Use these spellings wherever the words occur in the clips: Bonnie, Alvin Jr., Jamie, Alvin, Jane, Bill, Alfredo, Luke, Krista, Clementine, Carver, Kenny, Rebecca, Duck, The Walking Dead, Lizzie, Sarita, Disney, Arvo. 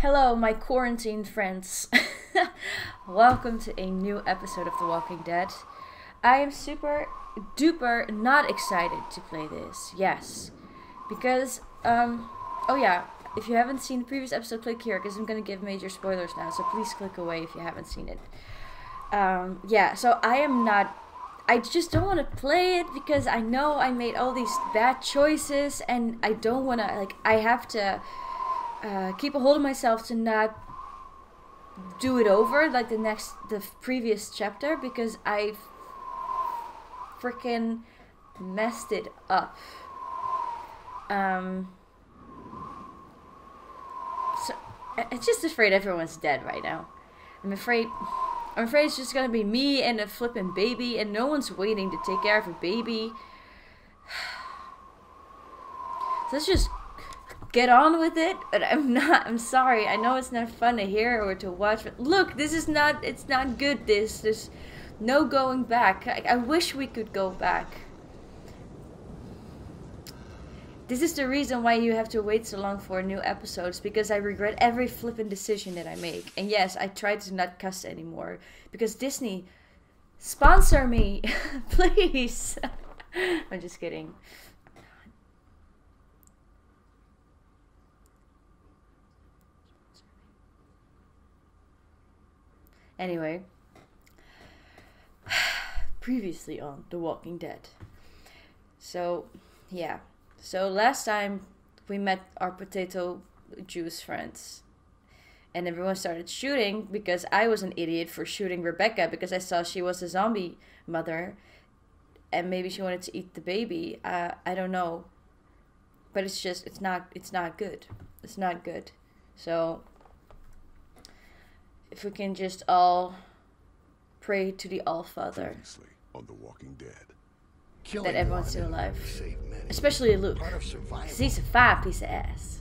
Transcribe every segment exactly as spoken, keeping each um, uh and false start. Hello, my quarantined friends. Welcome to a new episode of The Walking Dead. I am super duper not excited to play this. Yes. Because, um, oh yeah, if you haven't seen the previous episode, click here, because I'm going to give major spoilers now, so please click away if you haven't seen it. Um, yeah, so I am not... I just don't want to play it because I know I made all these bad choices and I don't want to, like, I have to uh, keep a hold of myself to not do it over, like the next, the previous chapter, because I freaking messed it up. Um, so, I'm just afraid everyone's dead right now. I'm afraid... I'm afraid it's just gonna be me and a flippin' baby, and no one's waiting to take care of a baby. So let's just get on with it. But I'm not. I'm sorry. I know it's not fun to hear or to watch. But look, this is not. It's not good. This. There's no going back. I, I wish we could go back. This is the reason why you have to wait so long for new episodes, because I regret every flippin' decision that I make. And yes, I try to not cuss anymore, because Disney, sponsor me, please. I'm just kidding. Anyway, previously on The Walking Dead. So, yeah. So last time we met our potato juice friends and everyone started shooting because I was an idiot for shooting Rebecca because I saw she was a zombie mother and maybe she wanted to eat the baby. Uh, I don't know. But it's just, it's not, it's not good. It's not good. So if we can just all pray to the All-Father. Previously on The Walking Dead. Killing that everyone's still alive, especially Luke. Cause he's a fat piece of ass.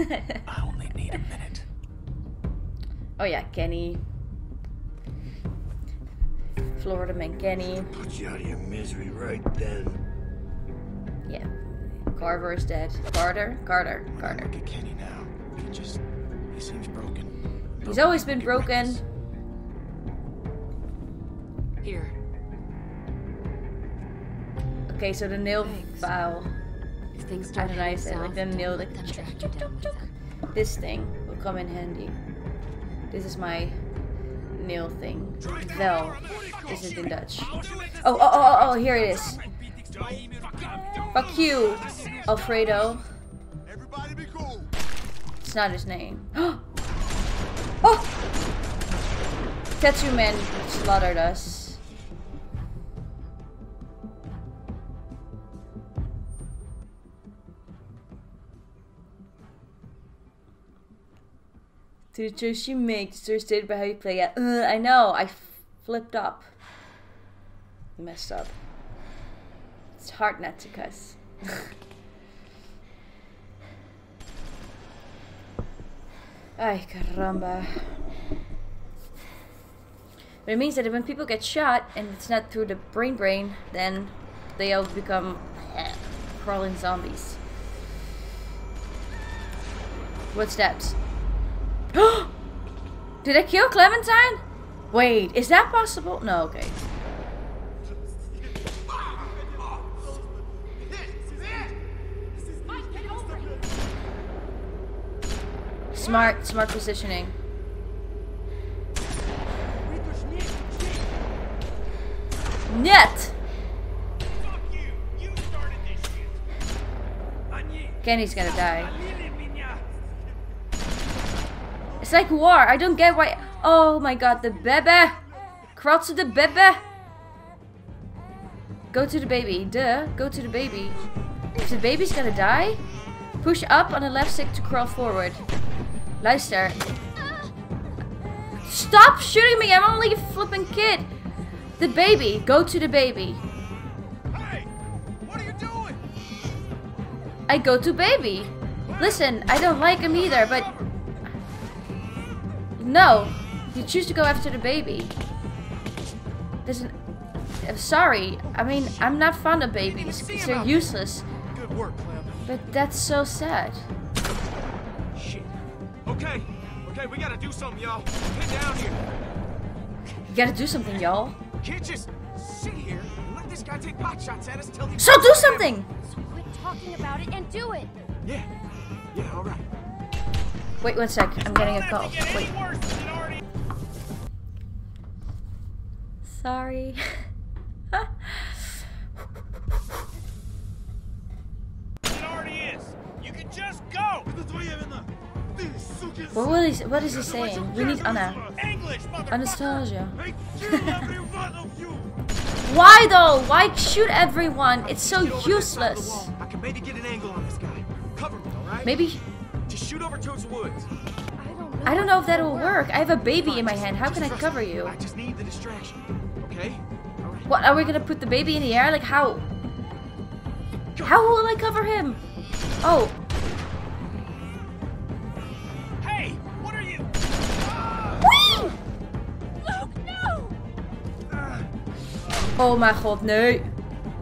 I only need a minute. Oh yeah, Kenny, Florida man Kenny. Put you out of your misery right then. Yeah, Carver is dead. Carter, Carter, when Carter. I look at Kenny now. He just, he seems broken. He's broken. Always been broken. Here. Okay, so the nail file. Things I don't know, I said like the nail, like this thing will come in handy. This is my nail thing. Vel is it in Dutch? Oh, oh, oh, oh, here it is. Fuck you, Alfredo. It's not his name. Oh, tattoo man slaughtered us. To the choice you make, it's stated by how you play. Yeah, uh, I know. I flipped up, messed up. It's hard not to cuss. Ay caramba! But it means that when people get shot and it's not through the brain brain, then they all become eh, crawling zombies. What's that? Did I kill Clementine? Wait, is that possible? No, okay. Smart, smart positioning. Net! Kenny's gonna die. It's like war. I don't get why. Oh my god, the bebe. Crawl to the bebe. Go to the baby. Duh. Go to the baby. If the baby's gonna die, push up on the left stick to crawl forward. Luister. Stop shooting me. I'm only a flipping kid. The baby. Go to the baby. Hey, what are you doing? I go to baby. Listen, I don't like him either, but... No, you choose to go after the baby. There's an... I'm sorry. I mean, I'm not fond of babies because they're useless. Good work, Clem. But that's so sad. Shit. Okay, okay, we gotta do something, y'all. Get down here. You gotta do something, y'all. Can't just sit here and let this guy take pot shots at us till he. So do something. So quit talking about it and do it. Yeah, yeah, all right. Wait one sec. I'm getting a call. Wait. Sorry. What will he, what is he saying? We need Anna. Anastasia. Why though? Why shoot everyone? It's so useless. I can maybe get an angle on this guy. Cover me, all right? Maybe. Just shoot over towards the woods. I don't know if that will work. I have a baby in my hand. How can I cover you? I just need the distraction. Okay? What, are we gonna put the baby in the air? Like how? How will I cover him? Oh. Hey, what are you? Whee! Luke, no! Oh my god, no.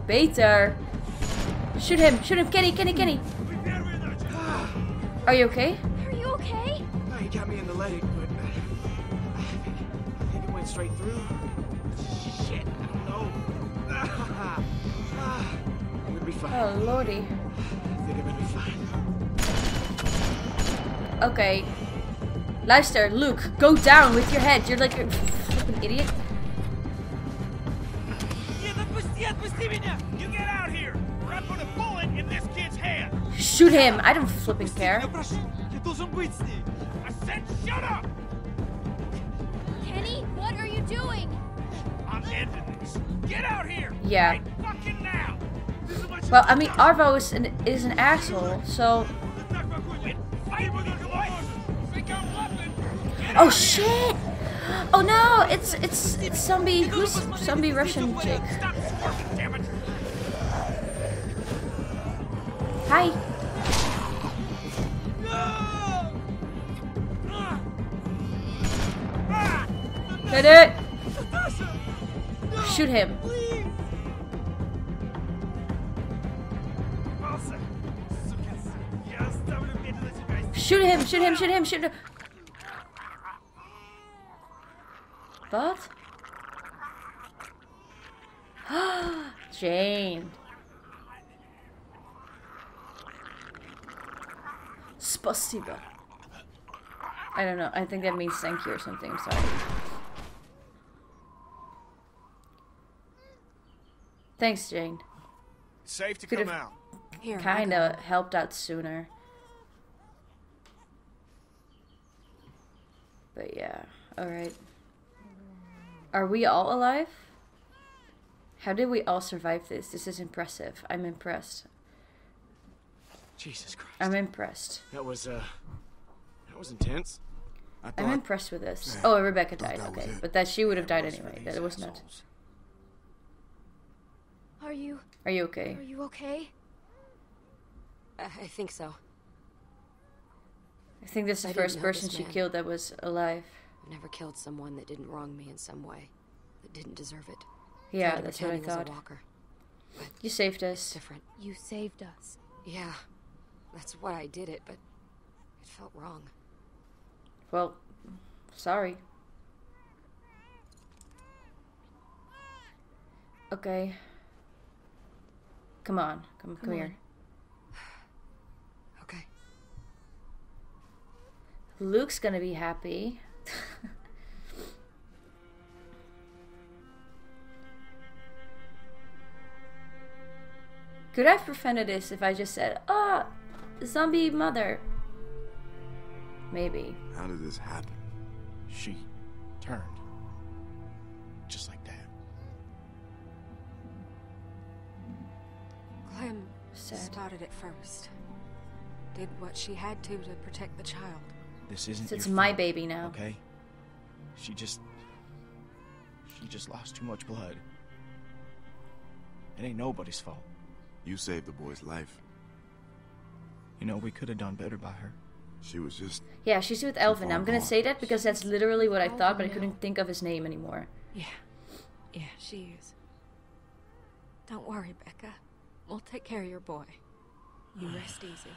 Beter. Shoot him, shoot him, Kenny, Kenny, Kenny. Are you okay? Are you okay? Oh, he got me in the leg, but I think, I think it went straight through. Shit, I don't know. I'm gonna be fine. Oh lordy. I think I'm gonna be fine. Okay. Luister, Luke, go down with your head. You're like a fucking idiot. You get out here. Or I put a bullet in this kid's hand. Shoot him! I don't flipping care. I said shut up! Kenny, what are you doing? I'm ending this. Get out here! Yeah. Right fucking now. This is what well, I mean, Arvo is an, is an asshole, so... Oh shit! Oh no! It's, it's, it's zombie... Who's zombie Russian chick? Hi. Get it. Shoot him. Shoot him, shoot him, shoot him, shoot him. What? Jane. Spasiba. I don't know. I think that means thank you or something. I'm sorry. Thanks, Jane. It's safe to Could've come out. Here, kind of helped out sooner. But yeah. All right. Are we all alive? How did we all survive this? This is impressive. I'm impressed. Jesus Christ. I'm impressed. That was, uh, that was intense. I thought, I'm impressed with this. Man, oh, Rebecca died. Okay. But that she would have died anyway. That it was not. Are you... Are you okay? Are you okay? I, I think so. I think that's the I first person she killed that was alive. I've never killed someone that didn't wrong me in some way. That didn't deserve it. Yeah, that's what I thought. You saved us. Different. You saved us. Yeah. That's why I did it, but it felt wrong. Well, sorry. Okay. Come on. Come, come, come here. On. Okay. Luke's gonna be happy. Could I have prevented this if I just said, ah, oh, zombie mother? Maybe. How did this happen? She turned. Just like that. Clem Sad. started it first. Did what she had to to protect the child. This isn't so It's my fault, baby now. Okay? She just... She just lost too much blood. It ain't nobody's fault. You saved the boy's life. You know, we could have done better by her. She was just... Yeah, she's with Alvin. I'm gonna say that because that's literally what I thought, but I couldn't think of his name anymore. Yeah. Yeah, she is. Don't worry, Becca. We'll take care of your boy. You rest easy.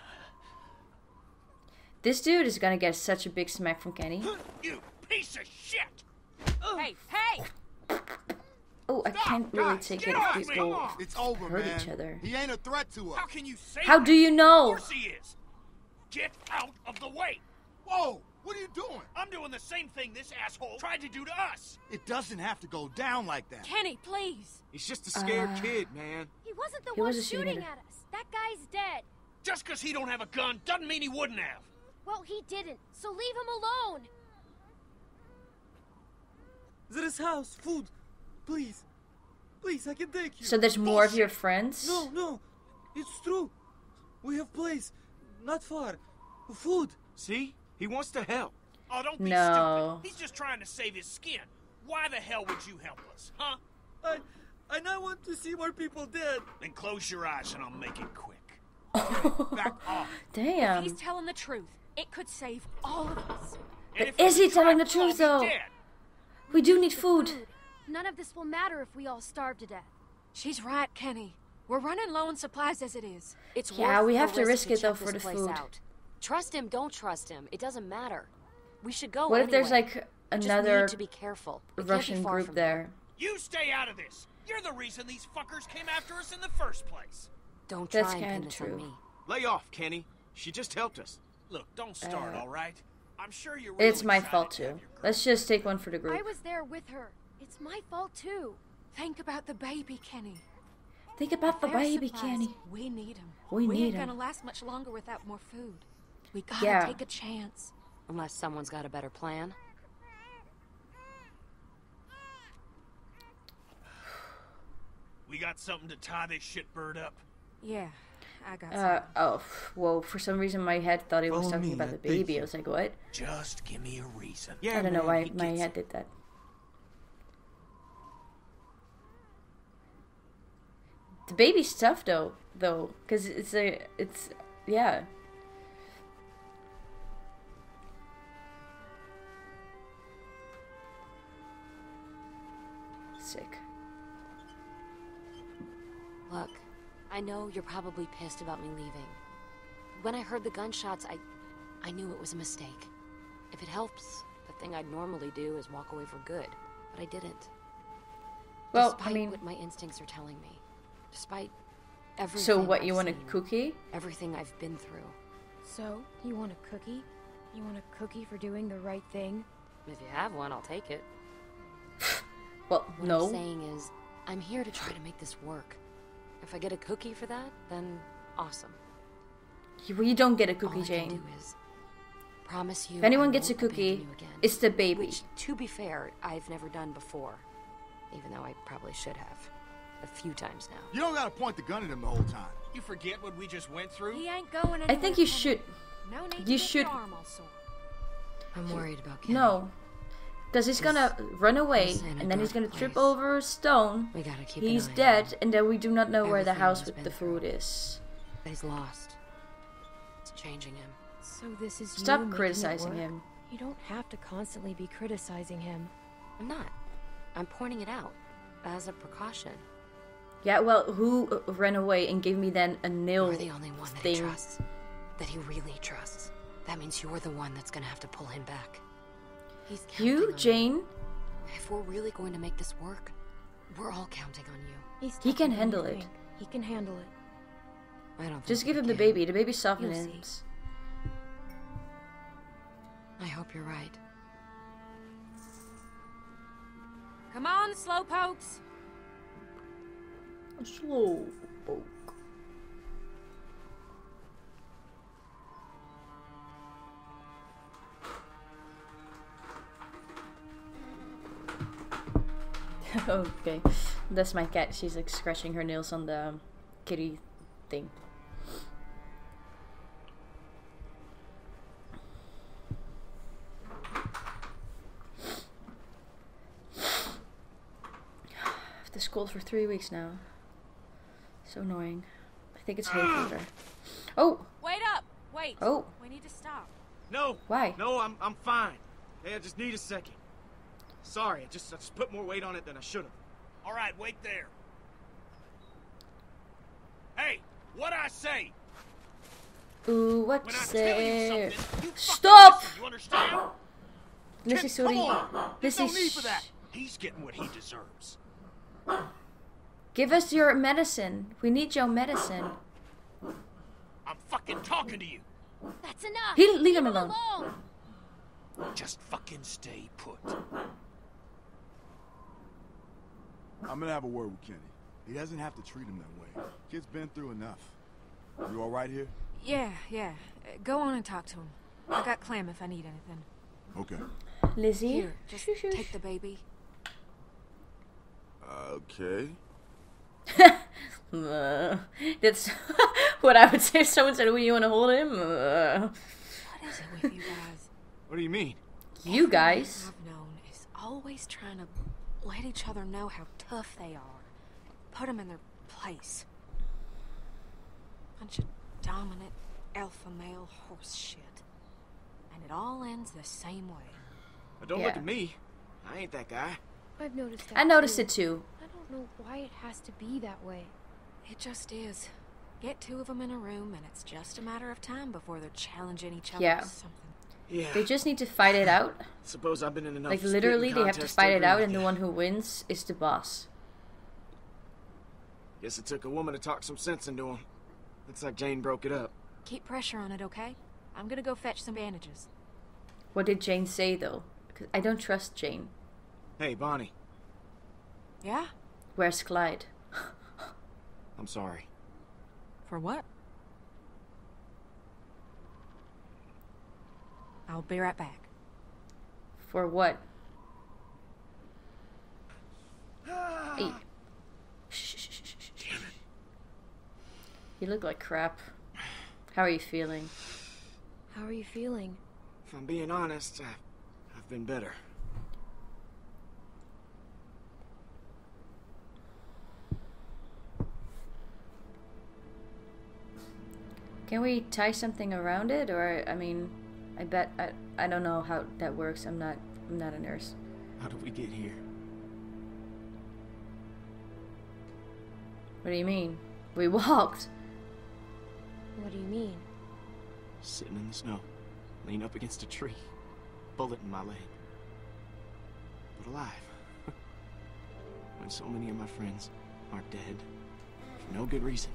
This dude is gonna get such a big smack from Kenny. You piece of shit! Hey, hey! Oh, I can't really take it if people hurt man. each other. He ain't a threat to us. How can you say How that? do you know? Of course he is. Get out of the way! Whoa! What are you doing? I'm doing the same thing this asshole tried to do to us. It doesn't have to go down like that. Kenny, please. He's just a scared uh, kid, man. He wasn't the he one was shooting at us. That guy's dead. Just because he don't have a gun doesn't mean he wouldn't have. Well, he didn't, so leave him alone. There is house, food. Please. Please, I can take you. So there's more of your friends? No, no. It's true. We have place. Not far. Food. See? He wants to help. Oh, don't be no. stupid. He's just trying to save his skin. Why the hell would you help us, huh? I, I don't want to see more people dead. Then close your eyes and I'll make it quick. Okay, back off. Damn. If he's telling the truth, it could save all of us. But is he telling the truth, though? We do need food. food. None of this will matter if we all starve to death. She's right, Kenny. We're running low on supplies as it is. It's yeah, worth we have to risk it, though, for the food. Out. Trust him, don't trust him. It doesn't matter. We should go. What anyway. if there's like another to be careful. Russian be group there? You stay out of this. You're the reason these fuckers came after us in the first place. Don't That's try and pin this on me. Lay off, Kenny. She just helped us. Look, don't start, uh, all right? I'm sure you're really It's my fault too. Let's just take one for the group. I was there with her. It's my fault too. Think about the baby, Kenny. Think about the baby, supplies. Kenny. We need him. We, we need ain't him. gonna last much longer without more food. We gotta yeah. take a chance. Unless someone's got a better plan. We got something to tie this shitbird up. Yeah, I got uh, something. Oh, whoa. For some reason my head thought he was oh, talking about the baby. baby. I was like, what? Just give me a reason. Yeah, I don't man, know why my head did that. The baby's tough though, though. Because it's a, it's, yeah. Sick. Look, I know you're probably pissed about me leaving. When I heard the gunshots, I I knew it was a mistake. If it helps, the thing I'd normally do is walk away for good, but I didn't. Well, despite I mean, what my instincts are telling me, despite everything. So what, you I've want seen, a cookie? Everything I've been through. So, you want a cookie? You want a cookie for doing the right thing? If you have one, I'll take it. Well, what no. I'm saying is, I'm here to try to make this work. If I get a cookie for that, then awesome. You don't get a cookie, All Jane. I can do is promise you. If anyone gets a cookie, it's the baby. Which, to be fair, I've never done before, even though I probably should have a few times now. You don't gotta point the gun at him the whole time. You forget what we just went through. He ain't going anywhere. I think you should. No need you should. I'm worried about Kenny. No. Because he's gonna run away, and then he's gonna trip over a stone. We gotta keep he's dead, and then we do not know where the house with the food is. He's lost. It's changing him. So this is Stop criticizing him. You don't have to constantly be criticizing him. I'm not. I'm pointing it out as a precaution. Yeah, well, who ran away and gave me then a nil thing? You're the only one that he trusts. That he really trusts. That means you're the one that's gonna have to pull him back. You, Jane? If we're really going to make this work, we're all counting on you. He's he can handle it. He can handle it. I don't think Just give him can. the baby. The baby softens. I hope you're right. Come on, slowpokes. A slowpoke. Okay, that's my cat. She's like scratching her nails on the kitty thing. I've this cold for three weeks now. So annoying. I think it's hay fever. Oh! Wait up! Wait! Oh! We need to stop. No! Why? No, I'm I'm fine. Hey, I just need a second. Sorry, I just, I just put more weight on it than I should have. All right, wait there. Hey, what'd I say? Ooh, what's there? Stop! This is sorry. This is. He's getting what he deserves. Give us your medicine. We need your medicine. I'm fucking talking to you. That's enough. He, leave him alone. Just fucking stay put. I'm gonna have a word with Kenny. He doesn't have to treat him that way. Kid's been through enough. You all right here? Yeah, yeah. Uh, go on and talk to him. I got Clem if I need anything. Okay. Lizzie, here, just take the baby. Okay. uh, that's what I would say if someone said, "Well, you want to hold him?" Uh. What is it with you guys? What do you mean? You Everyone guys. I've known is always trying to let each other know how tough they are. Put them in their place. Bunch of dominant alpha male horse shit. And it all ends the same way. But don't yeah. look at me. I ain't that guy. I've noticed that I noticed too. it too. I don't know why it has to be that way. It just is. Get two of them in a room and it's just a matter of time before they're challenging each other yeah. or something. Yeah. They just need to fight it out. Suppose I've been in enough. Like literally they have to fight it out and the one who wins is the boss. Guess it took a woman to talk some sense into him. Looks like Jane broke it up. Keep pressure on it, okay? I'm gonna go fetch some bandages. What did Jane say, though? Because I don't trust Jane. Hey, Bonnie. Yeah? Where's Clyde? I'm sorry. For what? I'll be right back. For what? Hey. Shh, shh, shh, shh, shh. You look like crap. How are you feeling? How are you feeling? If I'm being honest, I've, I've been better. Can we tie something around it? Or, I mean, I bet, I, I don't know how that works. I'm not, I'm not a nurse. How did we get here? What do you mean? We walked. What do you mean? Sitting in the snow, lean up against a tree, bullet in my leg, but alive. When so many of my friends are dead for no good reason,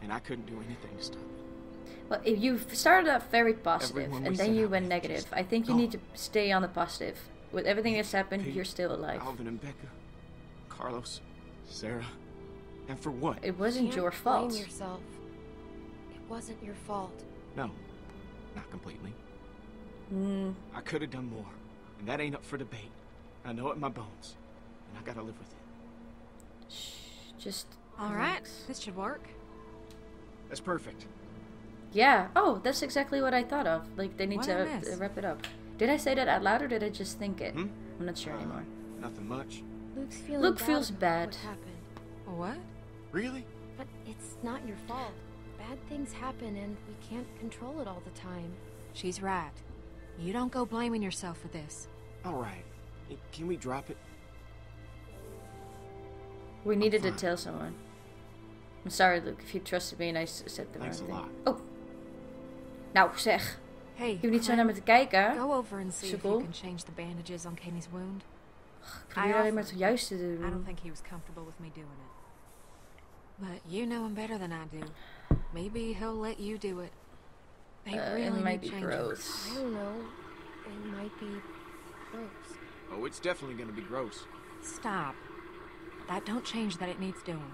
and I couldn't do anything to stop it. Well, if you started out very positive and then you went negative, I think you need to stay on the positive. With everything that's happened, you're still alive. Alvin and Becca, Carlos, Sarah, and for what? It wasn't your fault. Blame yourself. It wasn't your fault. No, not completely. Mm. I could have done more, and that ain't up for debate. I know it in my bones, and I gotta live with it. Shh, just... Alright, this should work. That's perfect. Yeah, oh, that's exactly what I thought of. Like, they need what to wrap it up. Did I say that out loud, or did I just think it? Hmm? I'm not sure uh, anymore. Nothing much. Luke's feeling Luke bad feels bad. What happened. What? Really? But it's not your fault. Bad things happen and we can't control it all the time. She's right. You don't go blaming yourself for this. Alright. Can we drop it? We I'm needed fine. to tell someone. I'm sorry, Luke, if you trusted me and I said the wrong thing. Oh. Nou, zeg. Hey, je hoeft niet zo naar me te kijken. Go over and see if you can change the bandages on Kenny's wound. Ik probeer alleen maar het juiste te doen. I don't think he was comfortable with me doing it. But you know him better than I do. Maybe he'll let you do it. They uh, really it might be gross. I don't know. It might be gross. Oh, it's definitely gonna be gross. Stop. That don't change that it needs doing.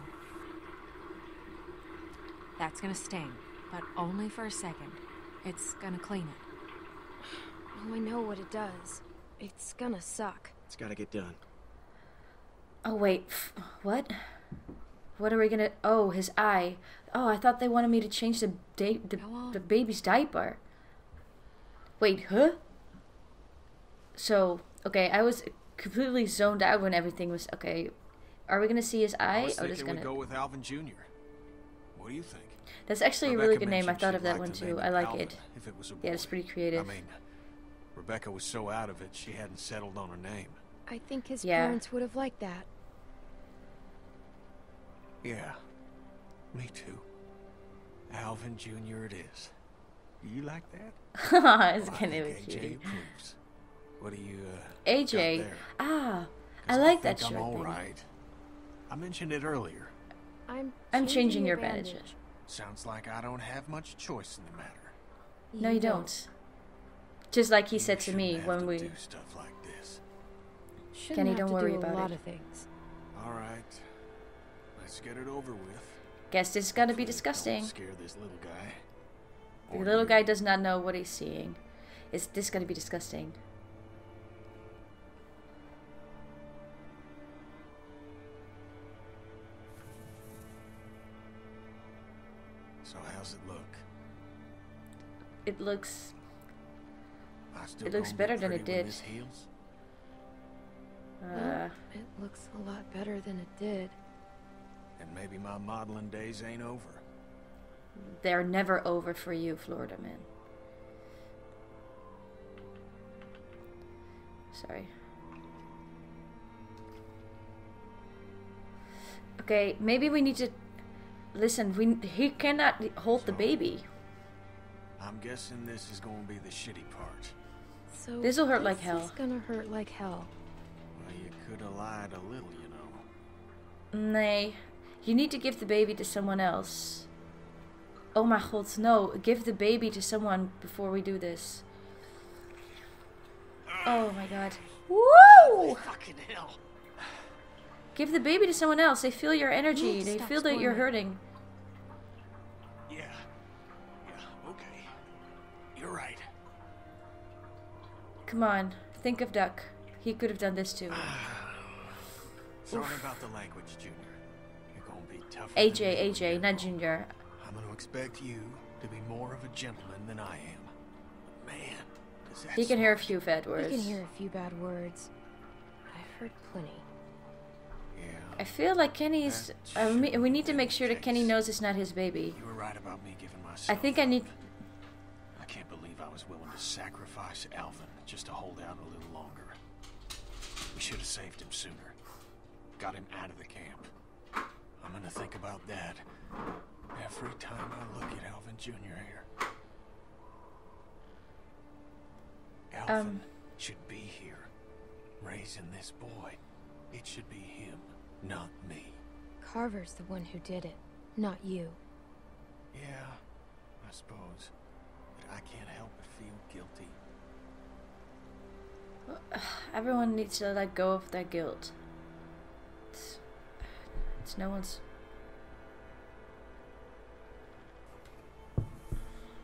That's gonna sting, but only for a second. It's gonna clean it. Well, I know what it does. It's gonna suck. It's gotta get done. Oh wait, what? What are we gonna... Oh, his eye. Oh, I thought they wanted me to change the da the, the baby's diaper. Wait, huh? So, okay, I was completely zoned out when everything was... Okay, are we gonna see his eye? I was or just gonna... we go with Alvin Junior What do you think? That's actually Rebecca a really good name. I thought of that one, too. I like Alvin, it. If it was a boy. Yeah, it's pretty creative. I mean, Rebecca was so out of it, she hadn't settled on her name. I think his yeah. parents would have liked that. Yeah, me too. Alvin Junior it is. Do you like that? It's kind of a cutie. What do you, uh, A J? Ah, I like that shirt. I'm all right. I mentioned it earlier. I'm I'm changing your bandages. Sounds like I don't have much choice in the matter. No, you don't. Just like he said to me when we do stuff like this. Kenny, don't worry about it. A lot of things. All right, let's get it over with. Guess this is gonna be disgusting. Scare this little guy. The little guy does not know what he's seeing. Is this gonna be disgusting? So how's it look? It looks. It looks better than it did. Uh, it looks a lot better than it did. And maybe my modeling days ain't over. They're never over for you, Florida man. Sorry. Okay, maybe we need to listen. We he cannot hold so, the baby. I'm guessing this is going to be the shitty part. So this will hurt like hell. It's gonna hurt like hell. Well, you could have lied a little, you know. Nay, you need to give the baby to someone else. Oh my god, no! Give the baby to someone before we do this. Oh my god! Woo! Fucking hell! Give the baby to someone else. They feel your energy. Ooh, they feel that you're hurting. Yeah. Yeah. Okay. You're right. Come on. Think of Duck. He could have done this too. Sorry Oof. about the language, Junior. You're gonna be tough. A J, A J, not Junior. I'm gonna expect you to be more of a gentleman than I am. But man, does that he can hear a few bad words. He can hear a few bad words. I've heard plenty. Yeah. I feel like Kenny's. Uh, we need to make sure that Kenny knows it's not his baby. You were right about me giving myself. I think I need. I can't believe I was willing to sacrifice Alvin just to hold out a little longer. We should have saved him sooner. Got him out of the camp. I'm gonna think about that. Every time I look at Alvin Junior here. Alvin um, should be here, raising this boy. It should be him, not me. Carver's the one who did it, not you. Yeah, I suppose. But I can't help but feel guilty. Well, everyone needs to let go of their guilt. It's, it's no one's...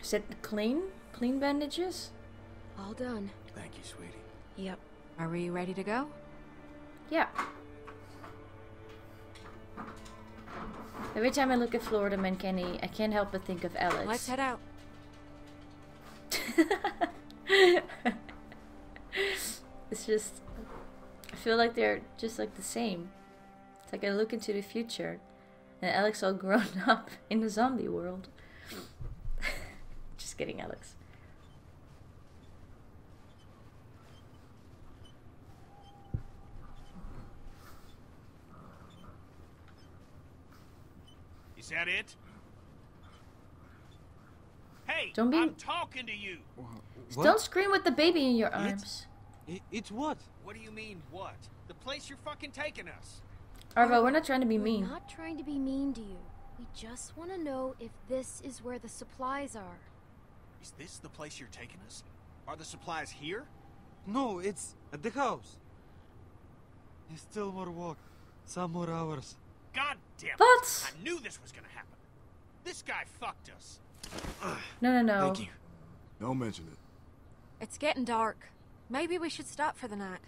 Is it clean? Clean bandages? All done. Thank you, sweetie. Yep. Are we ready to go? Yeah. Every time I look at Florida Man Kenny, I can't help but think of Alex. Let's head out. It's just... I feel like they're just like the same. It's like I look into the future, and Alex all grown up in the zombie world. Just kidding, Alex. Is that it? Hey, don't be... I'm talking to you. What? Don't scream with the baby in your arms. It's, it's what? What do you mean what? The place you're fucking taking us. Arvo, we're not trying to be we're mean. We're not trying to be mean to you. We just want to know if this is where the supplies are. Is this the place you're taking us? Are the supplies here? No, it's at the house. It's still more walk. Some more hours. God damn it! What? I knew this was gonna happen. This guy fucked us. No, no, no. Thank you. Don't mention it. It's getting dark. Maybe we should stop for the night.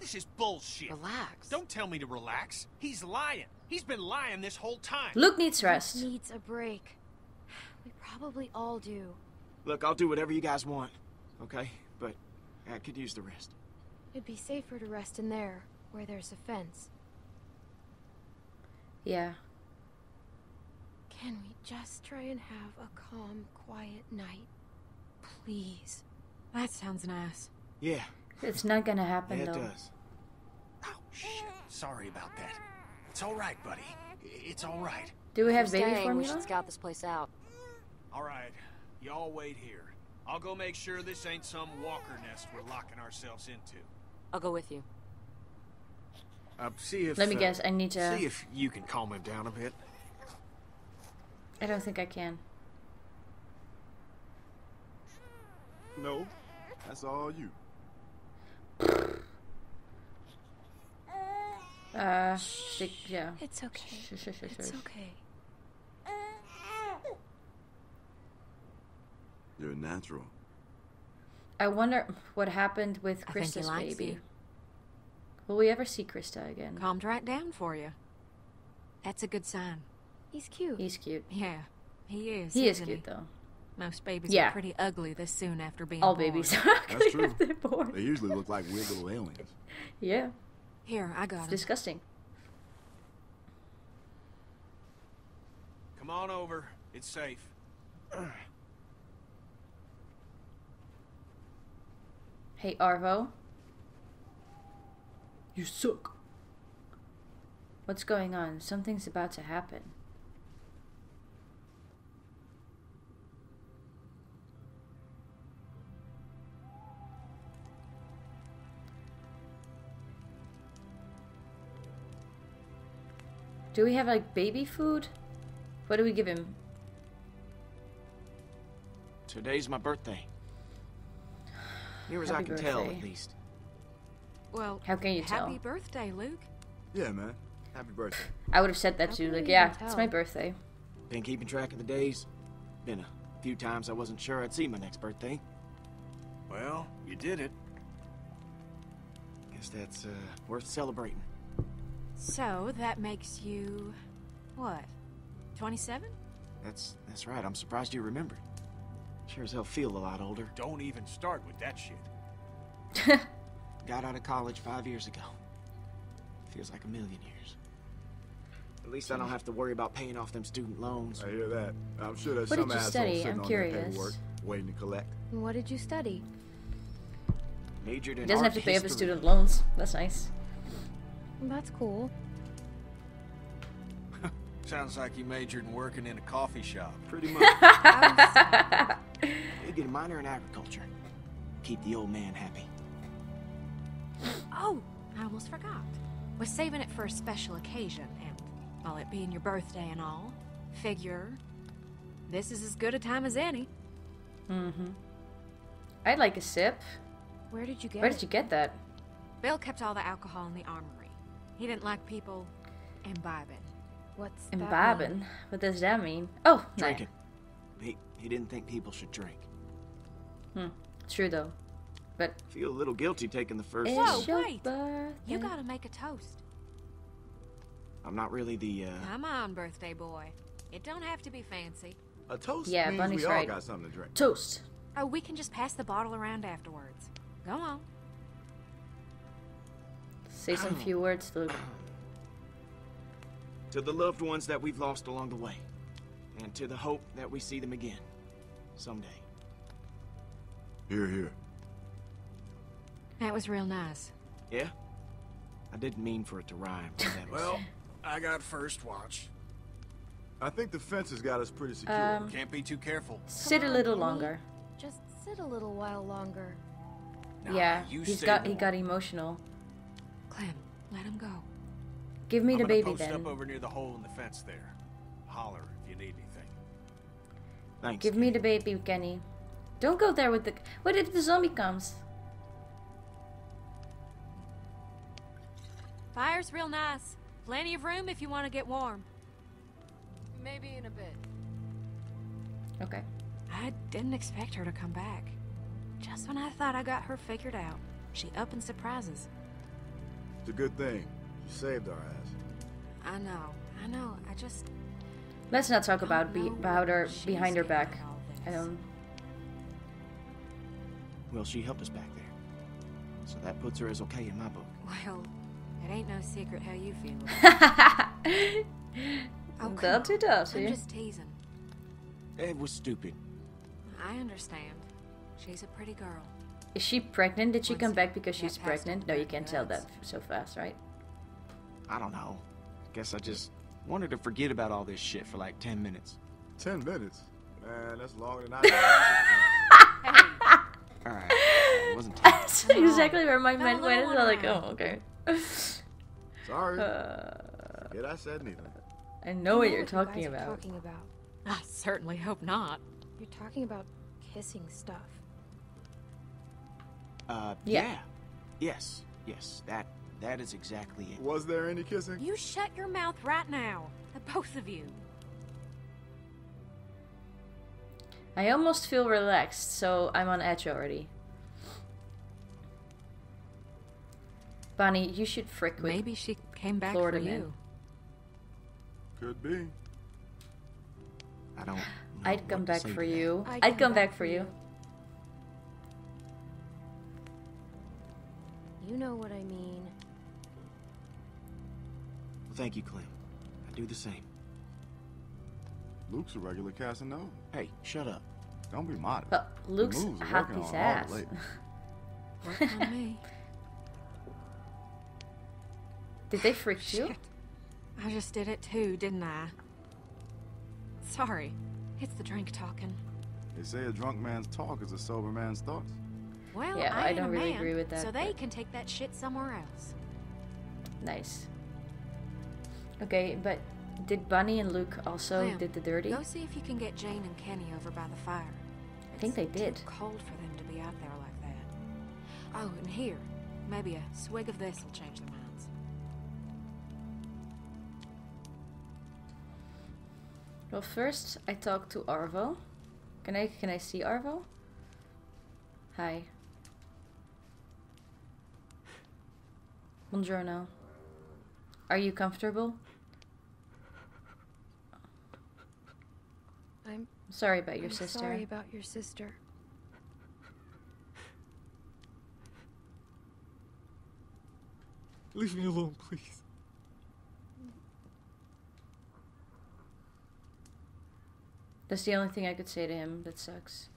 This is bullshit. Relax. Don't tell me to relax. He's lying. He's been lying this whole time. Luke needs rest. Luke needs a break. We probably all do. Look, I'll do whatever you guys want, okay? But I could use the rest. It'd be safer to rest in there, where there's a fence. Yeah. Can we just try and have a calm, quiet night? Please. That sounds nice. Yeah. It's not gonna happen, yeah, it though. It does. Oh, shit. Sorry about that. It's all right, buddy. It's all right. Do we have baby formula? We should scout this place out. All right. Y'all wait here. I'll go make sure this ain't some walker nest we're locking ourselves into. I'll go with you. Uh, see if, Let me uh, guess, I need to... See if you can calm him down a bit. I don't think I can. No, that's all you. Uh, shh, yeah. It's okay. Shh, shh, shh, shh, it's shh. okay. You're natural. I wonder what happened with Krista's baby. Will we ever see Krista again? Calmed right down for you. That's a good sign. He's cute. He's cute. Yeah, he is. He is cute, though. Most babies yeah. are pretty ugly this soon after being All born. All babies are ugly That's true. After they're born. They usually look like weird little aliens. Yeah. Here, I got it. It's disgusting. Come on over. It's safe. Hey, Arvo. You suck. What's going on? Something's about to happen. Do we have, like, baby food? What do we give him? Today's my birthday. Here as I can tell, at least. Well, how can you tell? Happy birthday, Luke. Yeah, man. Happy birthday. I would have said that too. Like, yeah, it's my birthday. Been keeping track of the days. Been a few times I wasn't sure I'd see my next birthday. Well, you did it. Guess that's uh, worth celebrating. So that makes you what? twenty-seven? That's that's right. I'm surprised you remembered. Sure as hell feel a lot older. Don't even start with that shit. Got out of college five years ago. Feels like a million years. At least I don't have to worry about paying off them student loans. I hear that. I'm sure there's what some asshole sitting I'm on curious. Their paperwork, waiting to collect. What did you study? Majored in He doesn't have to pay history. Up his student loans. That's nice. That's cool. Sounds like you majored in working in a coffee shop. Pretty much. You get a minor in agriculture. Keep the old man happy. Oh, I almost forgot. Was saving it for a special occasion, and while it being your birthday and all, figure this is as good a time as any. Mm-hmm. I'd like a sip. Where did you get Where did you get that? Bill kept all the alcohol in the armory. He didn't like people imbibing. What's imbibing? That what does that mean? Oh, drinking. Nah. He he didn't think people should drink. Hmm. True though. But I feel a little guilty taking the first. Whoa, wait! You gotta make a toast. I'm not really the. Uh... Come on, birthday boy. It don't have to be fancy. A toast yeah, means Bunny's we all right. got something to drink. Toast. Oh, we can just pass the bottle around afterwards. Go on. Say some few words, Luke. To the loved ones that we've lost along the way, and to the hope that we see them again someday. Hear, hear. That was real nice. Yeah? I didn't mean for it to rhyme. That well, I got first watch. I think the fence has got us pretty secure. Um, Can't be too careful. Sit a little longer. Just sit a little while longer. Nah, yeah, he's got, he got emotional. Clem, let him go. Give me I'm the baby post then. Up over near the hole in the fence there. Holler if you need anything. Thanks. Give Kenny. me the baby, Kenny. Don't go there with the. What if the zombie comes? Fire's real nice. Plenty of room if you want to get warm. Maybe in a bit. Okay. I didn't expect her to come back. Just when I thought I got her figured out, she up and surprises. It's a good thing. You saved our ass. I know. I know. I just... Let's not talk about, be about her behind her back. I don't... Well, she helped us back there. So that puts her as okay in my book. Well, it ain't no secret how you feel about it. Oh, dirty, dirty. I'm just teasing. It was stupid. I understand. She's a pretty girl. Is she pregnant? Did she come back because she's pregnant? No, you can't tell that so fast, right? I don't know. Guess I just wanted to forget about all this shit for like ten minutes. Ten minutes? Man, that's longer than I thought. Alright. It wasn't tough. That's exactly where my mind went. It's like, oh, okay. Sorry. Uh, Did I said anything? I know what you're talking about. talking about. I certainly hope not. You're talking about kissing stuff. Uh, yeah. yeah. Yes, yes, that that is exactly it. Was there any kissing? You shut your mouth right now, the both of you. I almost feel relaxed, so I'm on edge already. Bonnie, you should frick with Maybe she came back Florida for you. Man. Could be. I don't know I'd come back for you. I'd, I'd come back, back for you. You know what I mean. Well, thank you, Clem. I do the same. Luke's a regular Casanova. Hey, shut up. Don't be modest. But Luke's happy's ass. Work on me. Did they freak Shit. you? I just did it too, didn't I? Sorry, it's the drink talking. They say a drunk man's talk is a sober man's thoughts. Well, yeah, I, I don't really man, agree with that. So they but... can take that shit somewhere else. Nice. Okay, but did Bonnie and Luke also Clem, did the dirty? Go see if you can get Jane and Kenny over by the fire. It's I think they did. Too cold for them to be out there like that. Oh, and here, maybe a swig of this will change their minds. Well, first I talked to Arvo. Can I can I see Arvo? Hi. Buongiorno. Are you comfortable? I'm sorry about your I'm sister. Sorry about your sister. Leave me alone, please. That's the only thing I could say to him. That sucks.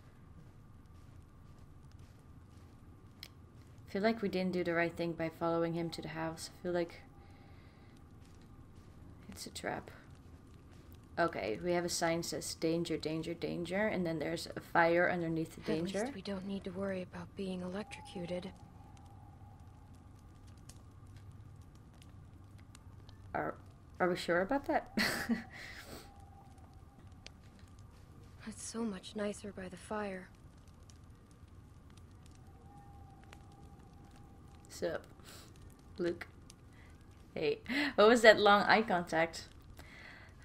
I feel like we didn't do the right thing by following him to the house. I feel like it's a trap. Okay, we have a sign that says danger, danger, danger, and then there's a fire underneath the danger. At least we don't need to worry about being electrocuted. Are are we sure about that? It's so much nicer by the fire. Up, Luke. Hey, what was that long eye contact? I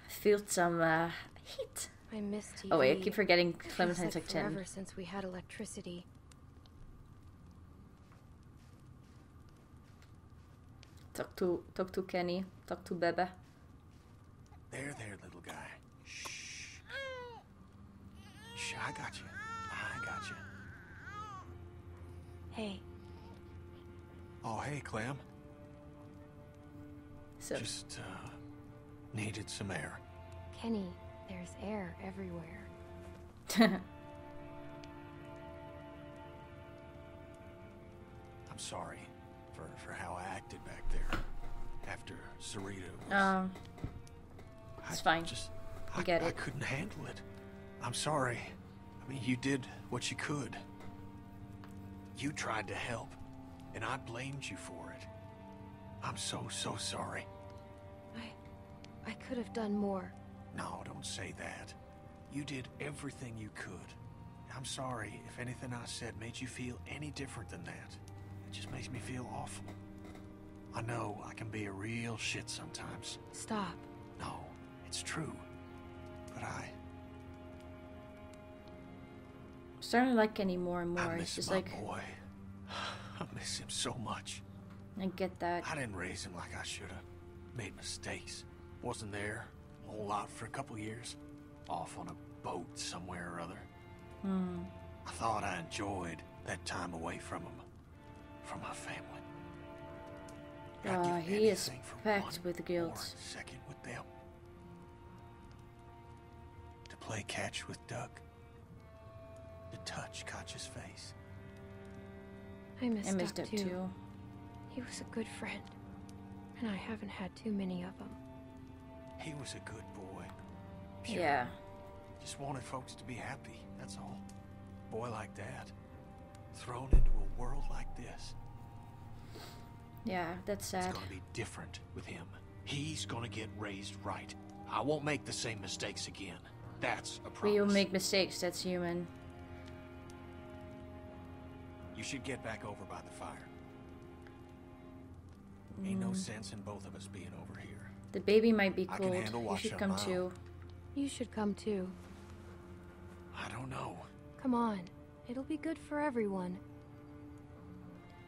feel some uh, heat. I missed T V. Oh wait, I keep forgetting Clementine's like ten. Forever since we had electricity. Talk to talk to Kenny. Talk to Bebe. There, there, little guy. Shh. Shh. I got you. I got you. Hey. Oh, hey, Clem. So. Just, uh, needed some air. Kenny, there's air everywhere. I'm sorry for, for how I acted back there after Sarita was... Um, it's I fine. Just, I, I get it. I couldn't handle it. I'm sorry. I mean, you did what you could. You tried to help. And I blamed you for it. I'm so, so sorry. I... I could have done more. No, don't say that. You did everything you could. I'm sorry if anything I said made you feel any different than that. It just makes me feel awful. I know I can be a real shit sometimes. Stop. No, it's true. But I... I'm starting to like Kenny more and more. I miss it's my like... boy. I miss him so much. I get that. I didn't raise him like I should have. Made mistakes. Wasn't there a whole lot for a couple years. Off on a boat somewhere or other. Hmm. I thought I enjoyed that time away from him. From my family. Oh, he is packed with guilt. Second with them. To play catch with Duck. To touch Koch's face. I missed, I missed up, up too. too. He was a good friend, and I haven't had too many of them. He was a good boy. Pure. Yeah. Just wanted folks to be happy, that's all. A boy like that, thrown into a world like this. Yeah, that's sad. It's gonna be different with him. He's gonna get raised right. I won't make the same mistakes again. That's a promise. We'll make mistakes, that's human. You should get back over by the fire. Mm. Ain't no sense in both of us being over here. The baby might be cold. You should come too. You should come too. I don't know. Come on. It'll be good for everyone.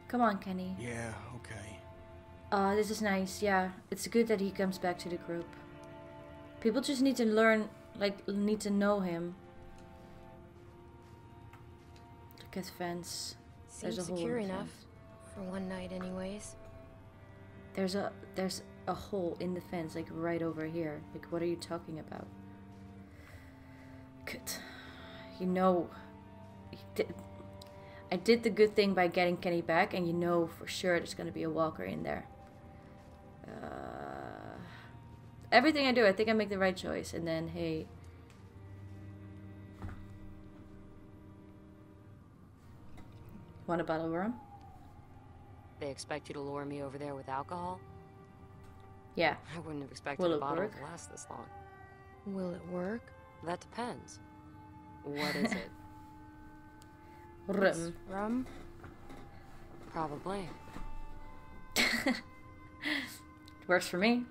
Come on, Kenny. Yeah, okay. Uh, this is nice, yeah. It's good that he comes back to the group. People just need to learn, like, need to know him. Look at the fence. Seems there's a secure hole enough. For one night anyways. There's a, there's a hole in the fence, like, right over here. Like, what are you talking about? Good. You know... He did, I did the good thing by getting Kenny back, and you know for sure there's gonna be a walker in there. Uh, everything I do, I think I make the right choice, and then, hey... Want a bottle of rum? They expect you to lure me over there with alcohol? Yeah. I wouldn't have expected a bottle to last this long. Will it work? That depends. What is it? Rum. Rum? Probably. It works for me.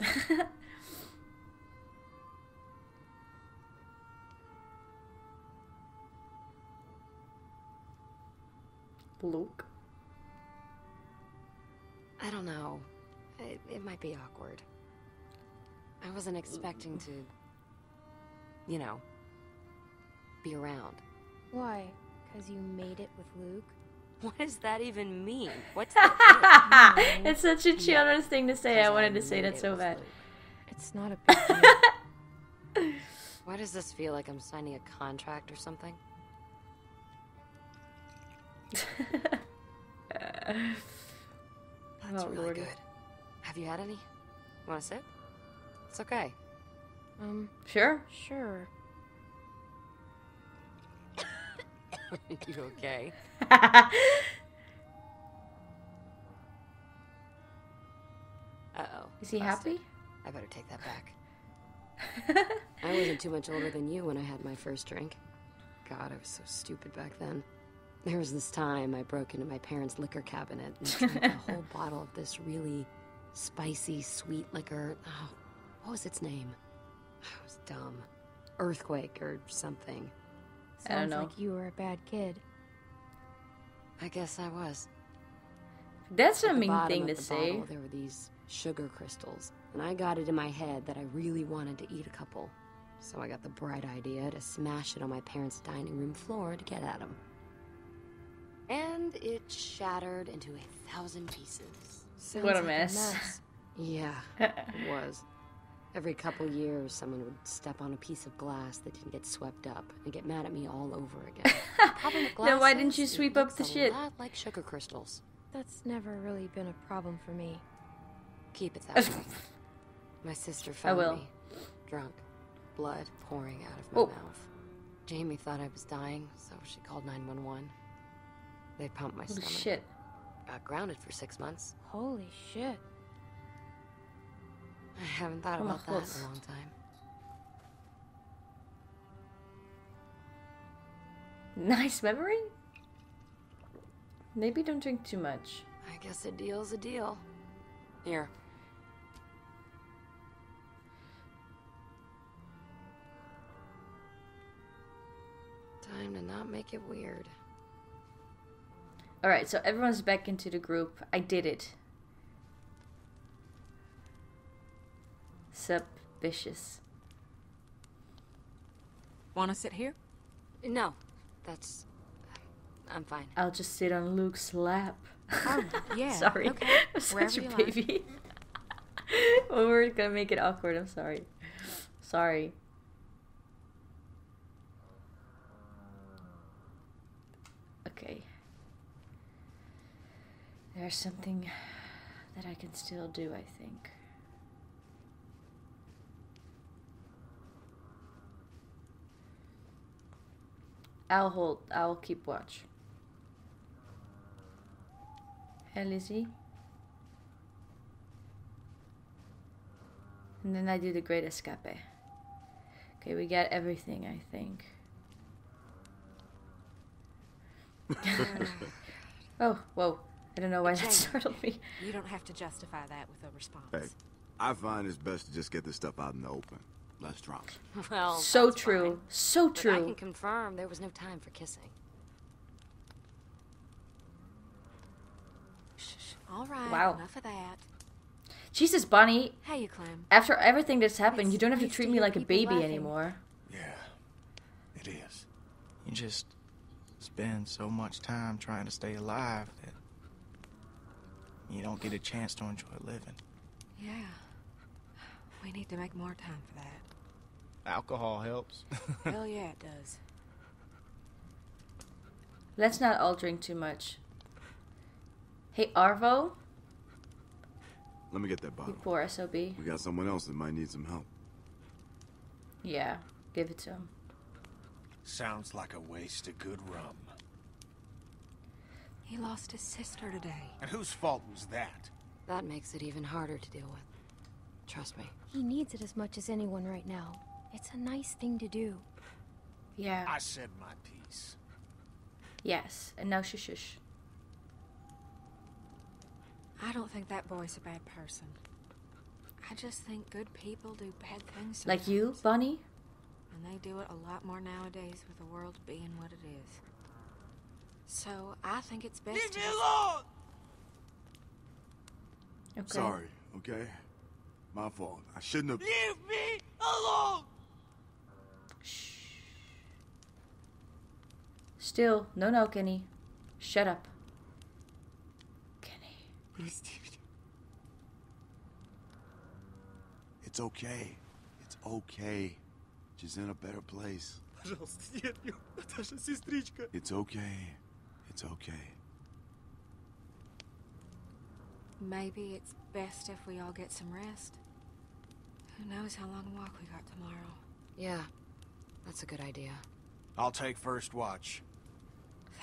Luke. I don't know. It, it might be awkward. I wasn't expecting to, you know, be around. Why? Because you made it with Luke? What does that even mean? What's that? No. It's such a children's yeah. thing to say. I wanted I to say that so bad. Luke. It's not a big deal. Why does this feel like I'm signing a contract or something? uh. That's oh, really Lord. Good. Have you had any? Want to sip? It's okay. Um, sure? Sure. You okay? Uh-oh. Is he busted. Happy? I better take that back. I wasn't too much older than you when I had my first drink. God, I was so stupid back then. There was this time I broke into my parents' liquor cabinet and drank a whole bottle of this really spicy, sweet liquor. Oh, what was its name? I was dumb. Earthquake or something. Sounds I don't know. Like you were a bad kid. I guess I was. That's a mean thing to say. At the bottom of the bottle, there were these sugar crystals, and I got it in my head that I really wanted to eat a couple. So I got the bright idea to smash it on my parents' dining room floor to get at them. And it shattered into a thousand pieces. Sounds what a mess. Like a mess. Yeah, it was. Every couple years, someone would step on a piece of glass that didn't get swept up and get mad at me all over again. Then why didn't you sweep up the shit? Not like sugar crystals. That's never really been a problem for me. Keep it that way. My sister found I will. me, drunk, blood pouring out of my oh. mouth. Jamie thought I was dying, so she called nine one one. They pumped my stomach. Holy shit. Got grounded for six months. Holy shit. I haven't thought oh, about that in a long time. Nice memory? Maybe don't drink too much. I guess a deal's a deal. Here. Time to not make it weird. Alright, so everyone's back into the group. I did it. Suspicious. Want to sit here? No, that's. I'm fine. I'll just sit on Luke's lap. Oh yeah. Sorry, okay. I'm such Wherever a baby. Well, we're gonna make it awkward. I'm sorry. Sorry. Okay. There's something that I can still do. I think. I'll hold. I'll keep watch. Hey, Lizzie. And then I do the great escape. Okay, we got everything, I think. Oh, whoa. I don't know why Jane, that startled me. You don't have to justify that with a response. Hey, I find it's best to just get this stuff out in the open. Less drama. Well, so true. Fine. So true. But I can confirm there was no time for kissing. Shh, shh. All right. Wow. Enough of that. Jesus, Bonnie. How you, Clem? After everything that's happened, it's you don't have nice to treat me like a baby laughing. Anymore. Yeah, it is. You just spend so much time trying to stay alive that you don't get a chance to enjoy living. Yeah. We need to make more time for that. Alcohol helps. Hell yeah, it does. Let's not all drink too much. Hey, Arvo? Let me get that bottle. You poor S O B. We got someone else that might need some help. Yeah, give it to him. Sounds like a waste of good rum. He lost his sister today. And whose fault was that? That makes it even harder to deal with. Trust me. He needs it as much as anyone right now. It's a nice thing to do. Yeah. I said my piece. Yes, and now shush shush. I don't think that boy's a bad person. I just think good people do bad things sometimes. Like you, Bonnie? And they do it a lot more nowadays with the world being what it is. So I think it's best. Leave me alone! Okay. Sorry, okay? My fault. I shouldn't have. Leave me alone! Shh. Still, no, no, Kenny. Shut up. Kenny. Please, dude. It's okay. It's okay. She's in a better place. It's okay. It's okay. Maybe it's best if we all get some rest. Who knows how long a walk we got tomorrow. Yeah, that's a good idea. I'll take first watch.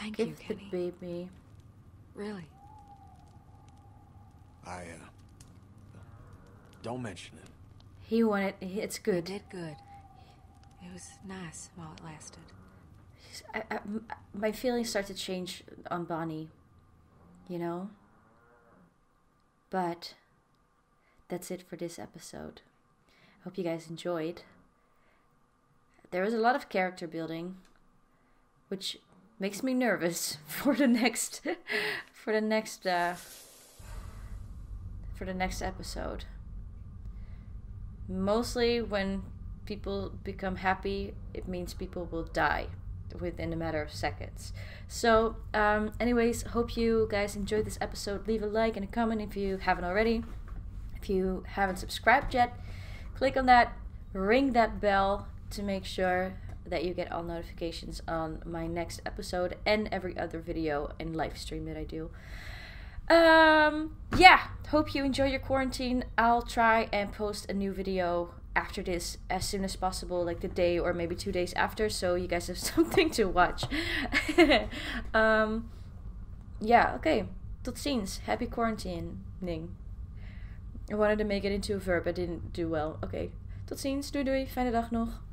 Thank you, Kenny. Baby. Really? I, uh... Don't mention it. He wanted... It's good. It did good. It was nice while it lasted. I, I, my feelings start to change on Bonnie. You know? But that's it for this episode. Hope you guys enjoyed. There was a lot of character building, which makes me nervous for the next for the next uh, for the next episode. Mostly when people become happy, it means people will die within a matter of seconds. So um, anyways, hope you guys enjoyed this episode. Leave a like and a comment if you haven't already. If you haven't subscribed yet, click on that, ring that bell to make sure that you get all notifications on my next episode and every other video and live stream that I do. Um, yeah, hope you enjoy your quarantine. I'll try and post a new video after this as soon as possible, like the day or maybe two days after, so you guys have something to watch. um yeah, okay, tot ziens. Happy quarantining. I wanted to make it into a verb, I didn't do well. Okay, tot ziens, doei doei, fijne dag nog.